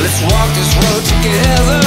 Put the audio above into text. Let's walk this road together.